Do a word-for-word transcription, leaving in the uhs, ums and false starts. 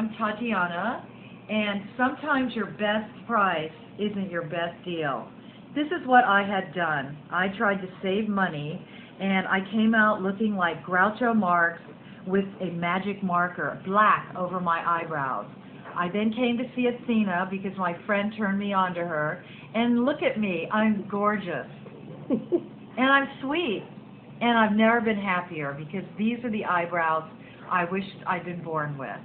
I'm Tatiana, and sometimes your best price isn't your best deal. This is what I had done. I tried to save money, and I came out looking like Groucho Marx with a magic marker, black over my eyebrows. I then came to see Athena because my friend turned me on to her, and look at me, I'm gorgeous, and I'm sweet, and I've never been happier because these are the eyebrows I wished I'd been born with.